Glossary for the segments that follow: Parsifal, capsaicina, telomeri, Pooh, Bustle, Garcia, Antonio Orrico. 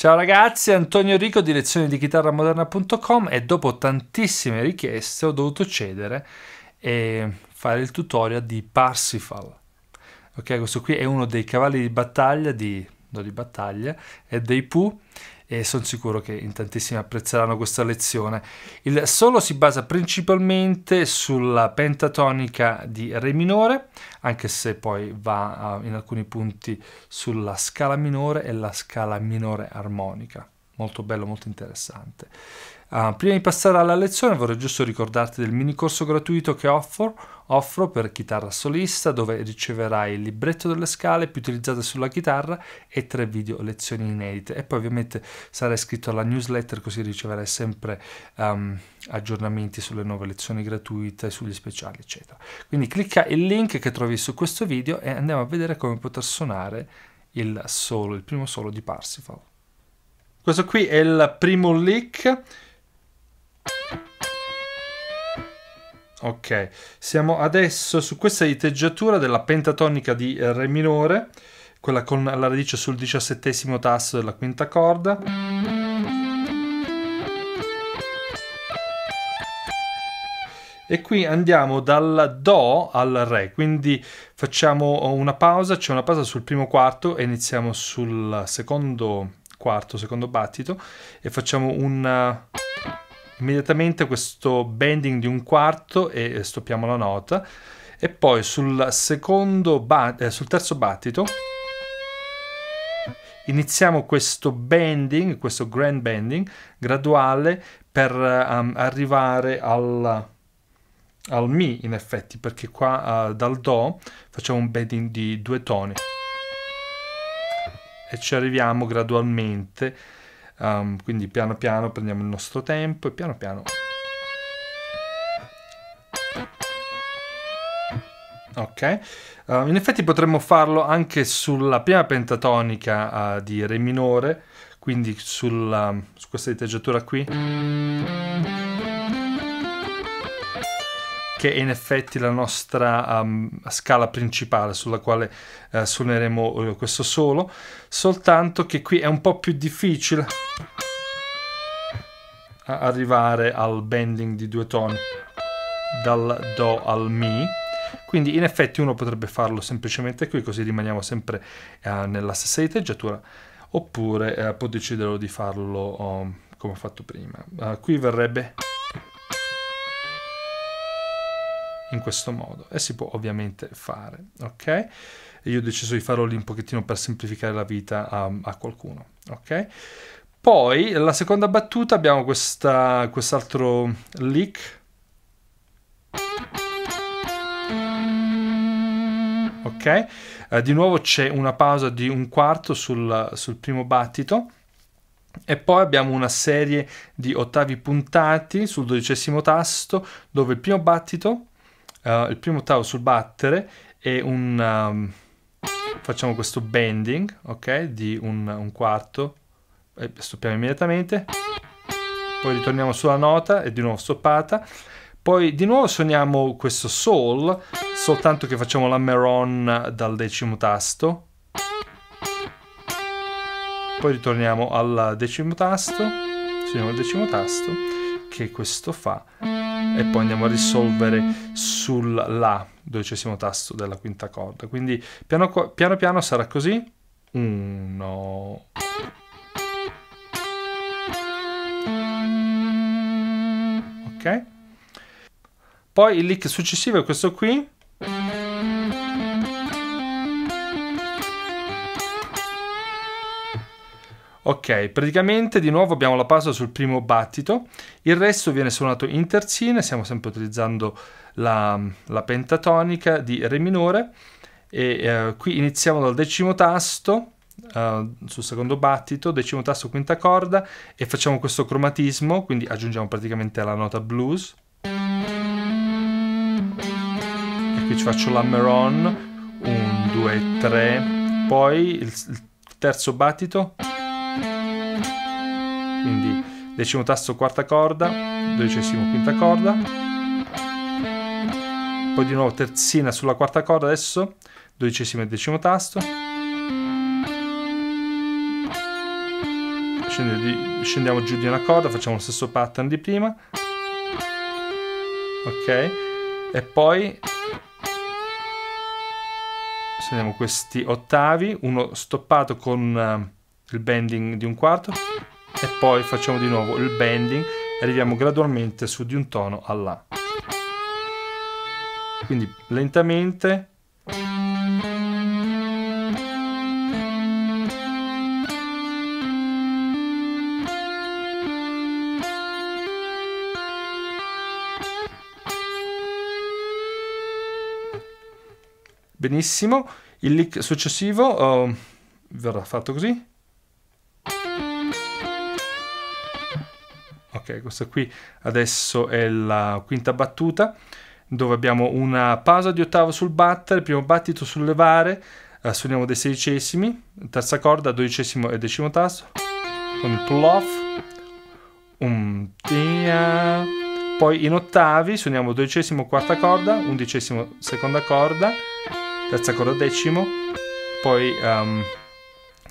Ciao ragazzi, Antonio Orrico, direzione di chitarramoderna.com, e dopo tantissime richieste ho dovuto cedere e fare il tutorial di Parsifal. Ok, questo qui è uno dei cavalli di battaglia, e dei Pooh, e sono sicuro che in tantissimi apprezzeranno questa lezione. Il solo si basa principalmente sulla pentatonica di Re minore, anche se poi va in alcuni punti sulla scala minore e la scala minore armonica. Molto bello, molto interessante. Prima di passare alla lezione vorrei giusto ricordarti del mini corso gratuito che offro per chitarra solista, dove riceverai il libretto delle scale più utilizzate sulla chitarra e 3 video lezioni inedite, e poi ovviamente sarai iscritto alla newsletter, così riceverai sempre aggiornamenti sulle nuove lezioni gratuite, sugli speciali eccetera. Quindi clicca il link che trovi su questo video e andiamo a vedere come poter suonare il solo, il primo solo di Parsifal. Questo qui è il primo lick. Ok, siamo adesso su questa diteggiatura della pentatonica di Re minore, quella con la radice sul 17° tasto della quinta corda. E qui andiamo dal Do al Re, quindi facciamo una pausa, c'è una pausa sul primo quarto e iniziamo sul secondo quarto, secondo battito, e facciamo un... immediatamente questo bending di un quarto e stoppiamo la nota, e poi sul terzo battito iniziamo questo bending, questo grand bending graduale per arrivare al Mi, in effetti, perché qua dal Do facciamo un bending di 2 toni e ci arriviamo gradualmente. Quindi piano piano prendiamo il nostro tempo e piano piano. Ok, in effetti potremmo farlo anche sulla prima pentatonica di Re minore, quindi su questa diteggiatura qui, che è in effetti la nostra scala principale sulla quale suoneremo questo solo, soltanto che qui è un po' più difficile arrivare al bending di 2 toni dal Do al Mi, quindi in effetti uno potrebbe farlo semplicemente qui, così rimaniamo sempre nella stessa diteggiatura, oppure può decidere di farlo come ho fatto prima. Qui verrebbe in questo modo, e si può ovviamente fare, ok? E io ho deciso di farlo lì un pochettino per semplificare la vita a qualcuno, ok? Poi la seconda battuta abbiamo quest'altro lick, ok? Di nuovo c'è una pausa di un quarto sul primo battito, e poi abbiamo una serie di ottavi puntati sul 12° tasto, dove il primo battito il primo ottavo sul battere e facciamo questo bending, ok, di un quarto, e stoppiamo immediatamente, poi ritorniamo sulla nota e di nuovo stoppata, poi di nuovo suoniamo questo sol, soltanto che facciamo la meron dal 10° tasto, poi ritorniamo al 10° tasto, suoniamo il 10° tasto, che questo fa, e poi andiamo a risolvere sul La, 12° tasto della quinta corda. Quindi piano piano sarà così. 1, 2, ok? Poi il lick successivo è questo qui. Ok, praticamente di nuovo abbiamo la pausa sul primo battito, il resto viene suonato in terzine, stiamo sempre utilizzando la pentatonica di Re minore, e qui iniziamo dal 10° tasto, sul secondo battito, 10° tasto quinta corda, e facciamo questo cromatismo, quindi aggiungiamo praticamente la nota blues, e qui ci faccio la meron, 1, 2, 3, poi il terzo battito, quindi 10° tasto quarta corda, 12° quinta corda, poi di nuovo terzina sulla quarta corda adesso, 12° e 10° tasto, scendiamo giù di una corda, facciamo lo stesso pattern di prima, ok, e poi scendiamo questi ottavi, uno stoppato con il bending di un quarto e poi facciamo di nuovo il bending e arriviamo gradualmente su di un tono alla, quindi lentamente. Benissimo, il lick successivo verrà fatto così. Ok, questa qui adesso è la quinta battuta, dove abbiamo una pausa di ottava sul battere, primo battito sul levare, suoniamo dei sedicesimi, terza corda, dodicesimo e decimo tasto, con il pull off, poi in ottavi suoniamo dodicesimo, quarta corda, undicesimo, seconda corda, terza corda decimo, poi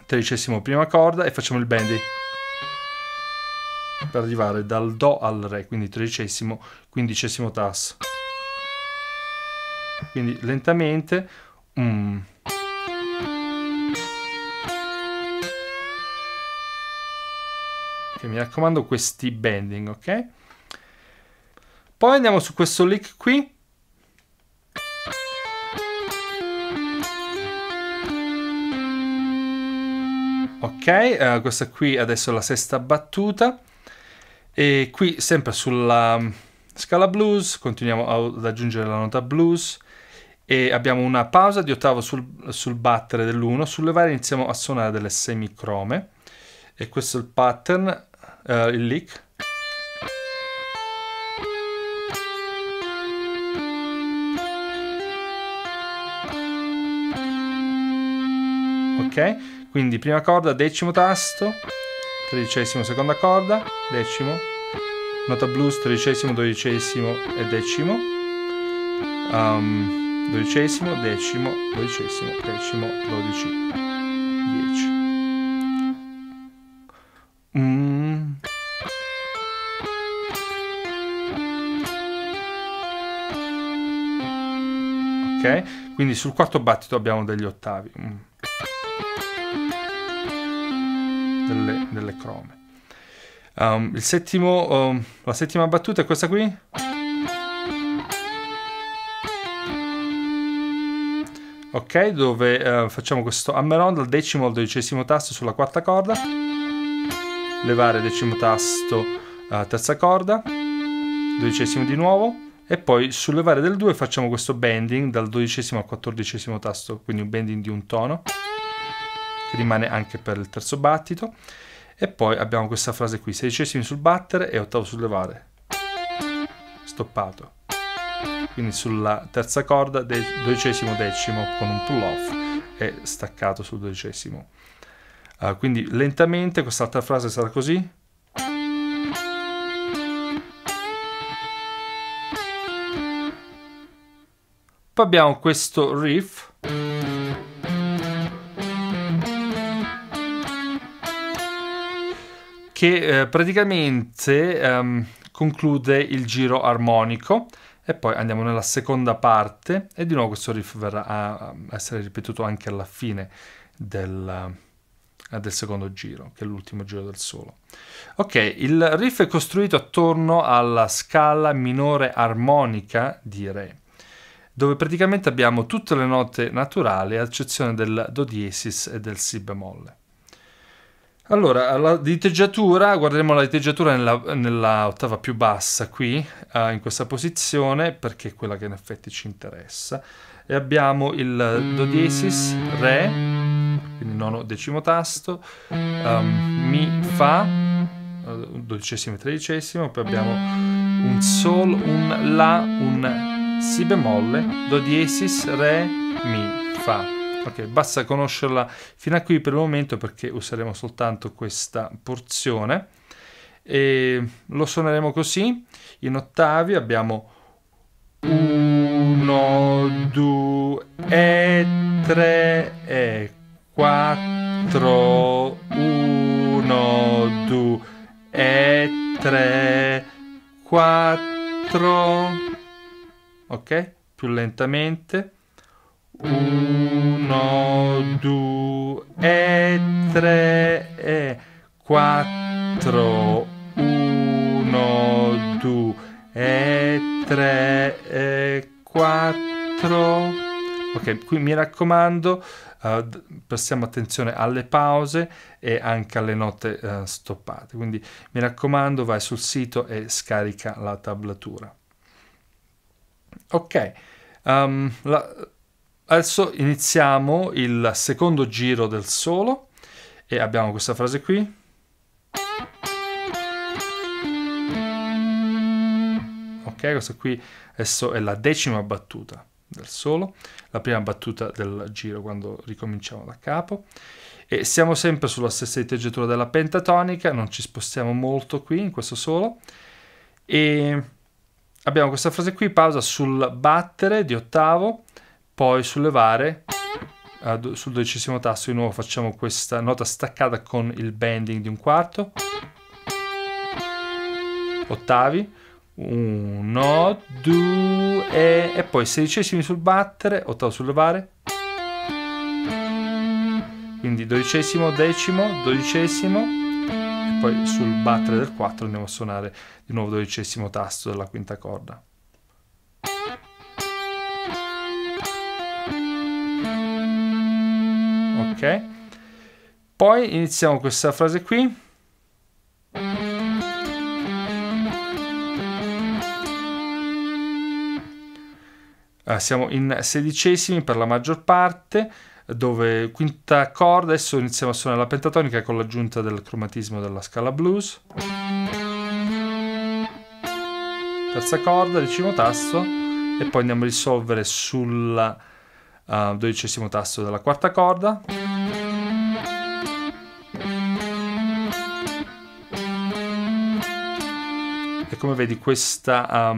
tredicesimo prima corda e facciamo il bendy per arrivare dal do al re, quindi tredicesimo, quindicesimo tasto, quindi lentamente okay, mi raccomando questi bending, ok? Poi andiamo su questo lick qui, ok, questa qui adesso è la sesta battuta e qui sempre sulla scala blues continuiamo ad aggiungere la nota blues e abbiamo una pausa di ottavo sul battere dell'1, sul levare iniziamo a suonare delle semicrome e questo è il pattern, il lick, ok? Quindi prima corda, decimo tasto, tredicesimo, seconda corda, decimo, nota blues, tredicesimo, dodicesimo e decimo, dodicesimo, decimo, dodicesimo, decimo, dodici, dieci. Ok, quindi sul quarto battito abbiamo degli ottavi. Delle crome. Il settimo, la settima battuta è questa qui, ok, dove facciamo questo hammer on dal decimo al dodicesimo tasto sulla quarta corda, levare decimo tasto, terza corda, dodicesimo di nuovo e poi sul levare del 2 facciamo questo bending dal dodicesimo al quattordicesimo tasto, quindi un bending di un tono che rimane anche per il terzo battito e poi abbiamo questa frase qui, sedicesimi sul battere e ottavo sul levare stoppato, quindi sulla terza corda dodicesimo decimo con un pull off e staccato sul dodicesimo, quindi lentamente quest'altra frase sarà così, poi abbiamo questo riff che praticamente conclude il giro armonico e poi andiamo nella seconda parte e di nuovo questo riff verrà a essere ripetuto anche alla fine del secondo giro, che è l'ultimo giro del solo. Ok, il riff è costruito attorno alla scala minore armonica di re, dove praticamente abbiamo tutte le note naturali, ad eccezione del do diesis e del si bemolle. Allora, la diteggiatura, guarderemo la diteggiatura nella ottava più bassa qui, in questa posizione, perché è quella che in effetti ci interessa. E abbiamo il do diesis, re, quindi nono decimo tasto, mi, fa, dodicesimo e tredicesimo, poi abbiamo un sol, un la, un si bemolle, do diesis, re, mi, fa. Ok, basta conoscerla fino a qui per il momento perché useremo soltanto questa porzione e lo suoneremo così. In ottavi abbiamo 1, 2, 3, 4, 1, Uno, due, tre, quattro. Ok? Più lentamente. Uno, due, tre, quattro. Uno, due, tre, quattro. Ok, qui mi raccomando, passiamo attenzione alle pause e anche alle note stoppate. Quindi mi raccomando, vai sul sito e scarica la tablatura. Ok, adesso iniziamo il secondo giro del solo e abbiamo questa frase qui. Ok, questa qui adesso è la decima battuta del solo, la prima battuta del giro quando ricominciamo da capo, e siamo sempre sulla stessa diteggiatura della pentatonica, non ci spostiamo molto qui in questo solo, e abbiamo questa frase qui, pausa sul battere di ottavo, poi sollevare sul dodicesimo tasto di nuovo facciamo questa nota staccata con il bending di un quarto, ottavi, uno, due, e poi sedicesimi sul battere, ottavo sul levare, quindi dodicesimo, decimo, dodicesimo, e poi sul battere del 4 andiamo a suonare di nuovo dodicesimo tasto della quinta corda. Ok, poi iniziamo questa frase qui. Siamo in sedicesimi per la maggior parte, dove quinta corda, adesso iniziamo a suonare la pentatonica con l'aggiunta del cromatismo della scala blues. Terza corda, decimo tasto, e poi andiamo a risolvere sul dodicesimo tasto della quarta corda. E come vedi questa...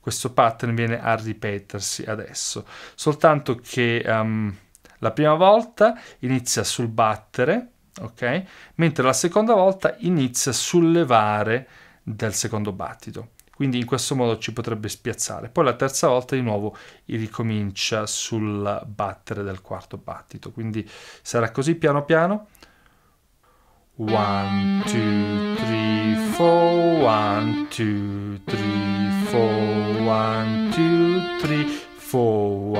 questo pattern viene a ripetersi adesso, soltanto che la prima volta inizia sul battere, ok? Mentre la seconda volta inizia sul levare del secondo battito, quindi in questo modo ci potrebbe spiazzare. Poi la terza volta di nuovo ricomincia sul battere del quarto battito, quindi sarà così piano piano. 1, 2, 3, 4, 1, 2, 3, 4, 1, 2, 3, 4, 1,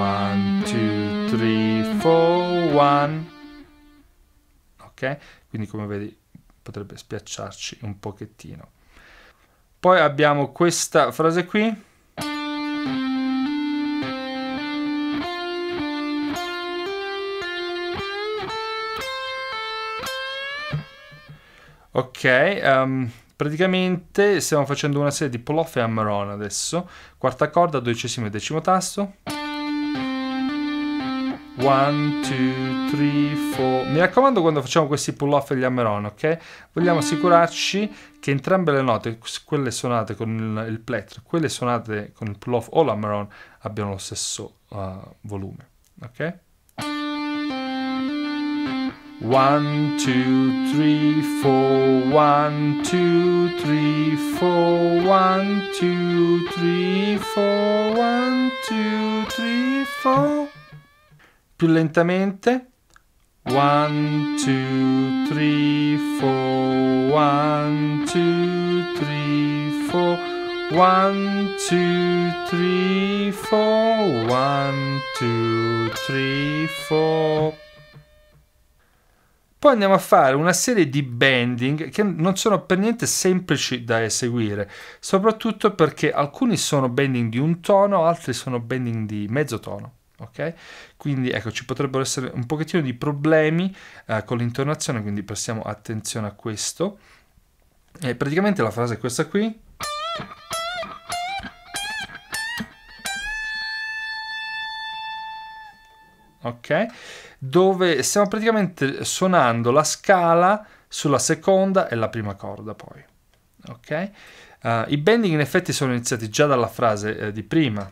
2, 3, 4, 1. Ok? Quindi come vedi potrebbe spiacciarci un pochettino. Poi abbiamo questa frase qui. Ok, praticamente stiamo facendo una serie di pull off e hammer on adesso. Quarta corda, dodicesimo e decimo tasto. 1, 2, 3, 4. Mi raccomando, quando facciamo questi pull off e gli hammer on, ok? Vogliamo assicurarci che entrambe le note, quelle suonate con il plettro, quelle suonate con il pull off o l'hammer on, abbiano lo stesso volume, ok? 1, 2, 3, 4, 1, 2, 3, 4, 1, 2, 3, 4, 1, 2, 3, 4. Più lentamente. 1, 2, 3, 4, 1, 2, 3, 4, 1, 2, 3, 4, 1, 2, 3, 4. Poi andiamo a fare una serie di bending che non sono per niente semplici da eseguire, soprattutto perché alcuni sono bending di un tono, altri sono bending di mezzo tono, ok? Quindi ecco, ci potrebbero essere un pochettino di problemi con l'intonazione, quindi prestiamo attenzione a questo. E praticamente la frase è questa qui. Ok? Dove stiamo praticamente suonando la scala sulla seconda e la prima corda poi, ok? I bending in effetti sono iniziati già dalla frase di prima.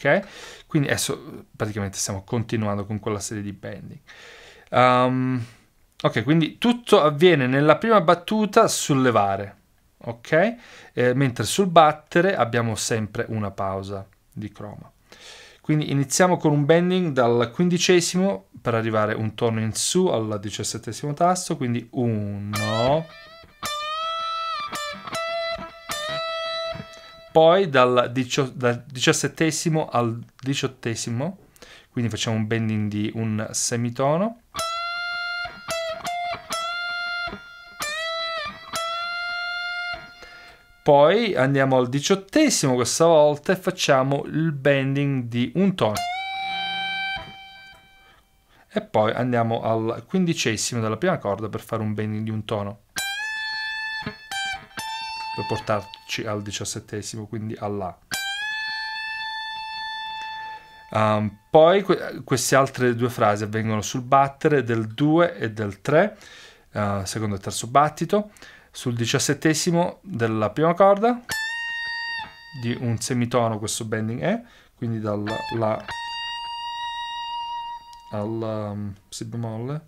ok? Quindi adesso praticamente stiamo continuando con quella serie di bending. Ok, quindi tutto avviene nella prima battuta sul levare, ok? Mentre sul battere abbiamo sempre una pausa di croma. Quindi iniziamo con un bending dal 15° per arrivare un tono in su al 17° tasto, quindi 1, poi dal 17° al 18°, quindi facciamo un bending di un semitono, poi andiamo al 18° questa volta e facciamo il bending di un tono e poi andiamo al 15° della prima corda per fare un bending di un tono per portarci al 17°, quindi alla. Poi queste altre due frasi avvengono sul battere del 2 e del 3, secondo e terzo battito, sul 17° della prima corda di un semitono, questo bending è, quindi dalla La al Si bemolle,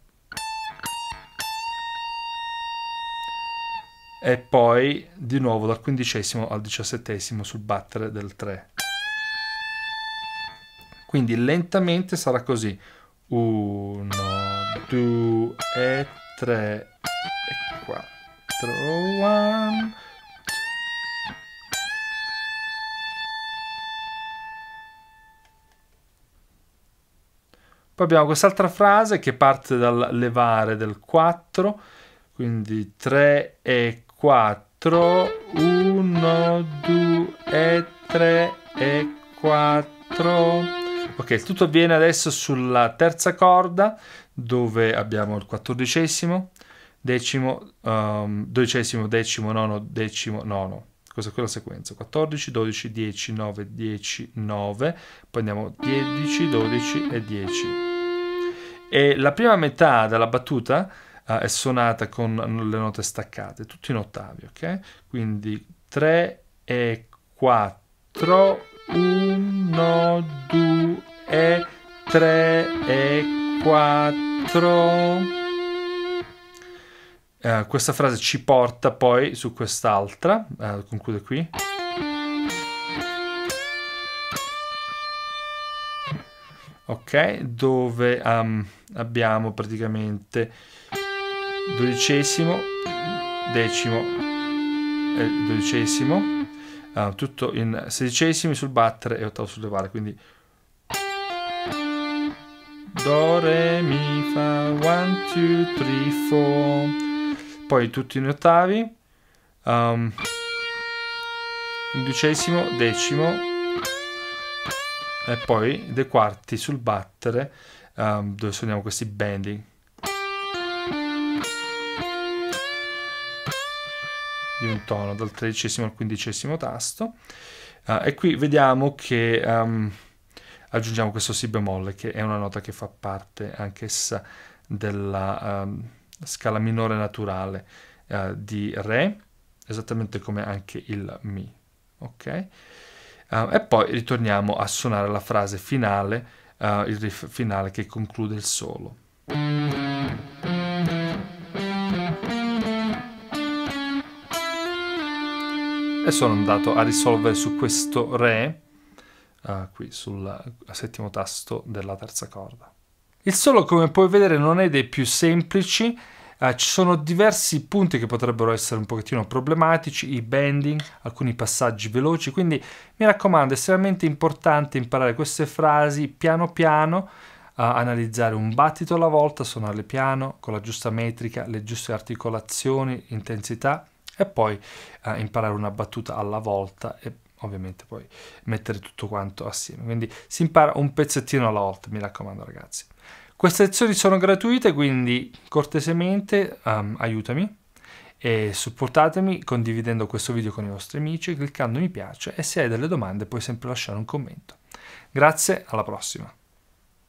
e poi di nuovo dal 15° al 17° sul battere del 3. Quindi lentamente sarà così: 1, 2 e 3 e 4. Poi abbiamo quest'altra frase che parte dal levare del 4, quindi 3 e 4, 1, 2, 3 e 4. Ok, tutto avviene adesso sulla terza corda dove abbiamo il 14°. Decimo, 12°, decimo, nono, decimo, nono. Questa è quella sequenza: 14, 12, 10, 9, 10, 9. Poi andiamo 10, 12 e 10. E la prima metà della battuta è suonata con le note staccate, tutti in ottavi, ok? Quindi 3 e 4, 1, 2 e 3 e 4. Questa frase ci porta poi su quest'altra, conclude qui, ok, dove abbiamo praticamente 12°, 10° e 12°, tutto in 16° sul battere e 8° sul levare, quindi do, re, mi, fa, 1, 2, 3, 4. Poi tutti in ottavi, 11°, decimo e poi dei quarti sul battere, dove suoniamo questi bending di un tono dal 13° al 15° tasto, e qui vediamo che aggiungiamo questo Si bemolle, che è una nota che fa parte anch'essa della scala minore naturale di Re, esattamente come anche il Mi, ok? E poi ritorniamo a suonare la frase finale, il riff finale che conclude il solo. E sono andato a risolvere su questo Re, qui sul settimo tasto della terza corda. Il solo, come puoi vedere, non è dei più semplici, ci sono diversi punti che potrebbero essere un pochettino problematici, i bending, alcuni passaggi veloci, quindi mi raccomando, è estremamente importante imparare queste frasi piano piano, analizzare un battito alla volta, suonarle piano, con la giusta metrica, le giuste articolazioni, intensità, e poi imparare una battuta alla volta e ovviamente poi mettere tutto quanto assieme. Quindi si impara un pezzettino alla volta, mi raccomando ragazzi. Queste lezioni sono gratuite, quindi cortesemente aiutami e supportatemi condividendo questo video con i vostri amici, cliccando mi piace, e se hai delle domande puoi sempre lasciare un commento. Grazie, alla prossima!